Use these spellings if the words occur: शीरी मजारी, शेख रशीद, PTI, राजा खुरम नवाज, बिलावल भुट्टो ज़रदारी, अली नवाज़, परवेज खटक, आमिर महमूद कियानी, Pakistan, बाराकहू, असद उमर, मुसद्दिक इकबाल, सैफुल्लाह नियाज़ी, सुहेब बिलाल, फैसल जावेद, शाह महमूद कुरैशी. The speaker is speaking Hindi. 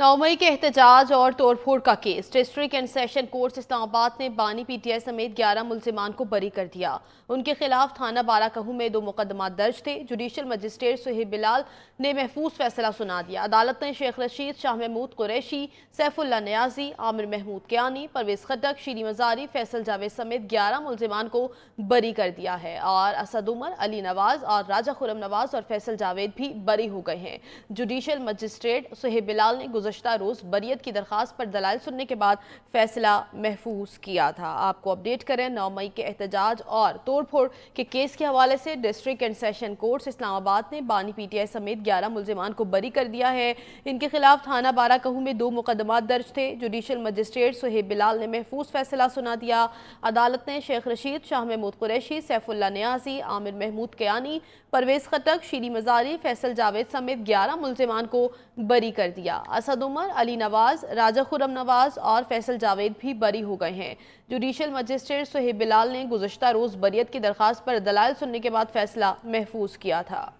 9 मई के एहतजाज और तोड़फोड़ का case. District and session court Islamabad ने बानी PTI समेत 11 मुल्जिमान को बरी कर दिया। उनके खिलाफ थाना बाराकहू में 2 मुकदमा दर्ज थे। जुडिशल मजिस्ट्रेट सुहेब बिलाल ने महफूज फैसला सुना दिया। अदालत ने शेख रशीद, शाह महमूद कुरैशी, सैफुल्लाह नियाज़ी, आमिर महमूद कियानी, परवेज खटक, शीरी मजारी, फैसल जावेद समेत 11 मुल्जिमान को बरी कर दिया है और असद उमर, अली नवाज़ और राजा खुरम नवाज और फैसल जावेद भी बरी हो गए हैं। जुडिशल मजिस्ट्रेट सुहेब बिलाल ने गुज़श्ता रोज़ बरियत की दरख्वास्त पर दलाइल सुनने के बाद फैसला महफूज किया था। आपको अपडेट करें 9 मई के एहतजाज और तोड़फोड़ के केस के हवाले से district and session court Islamabad ने बानी PTI समेत 11 मुल्जिमान को बरी कर दिया है। इनके खिलाफ थाना बाराकहू में 2 मुकदमा दर्ज थे। जुडिशल मजिस्ट्रेट सुहेब बिलाल ने महफूज फैसला सुना दिया। अदालत ने शेख रशीद, शाह महमूद कुरैशी, सैफुल्लाह नियाज़ी, आमिर महमूद कियानी, परवेज खटक, शीरी मजारी, फैसल जावेद समेत 11 मुल्जिमान को बरी कर दिया। असद उमर, अली नवाज़, राजा खुरम नवाज और फैसल जावेद भी बरी हो गए हैं। जुडिशल मजिस्ट्रेट सुहेब बिलाल ने गुज़श्ता रोज़ बरियत की दरख्वास्त पर दलाइल सुनने के बाद फैसला महफूज किया था।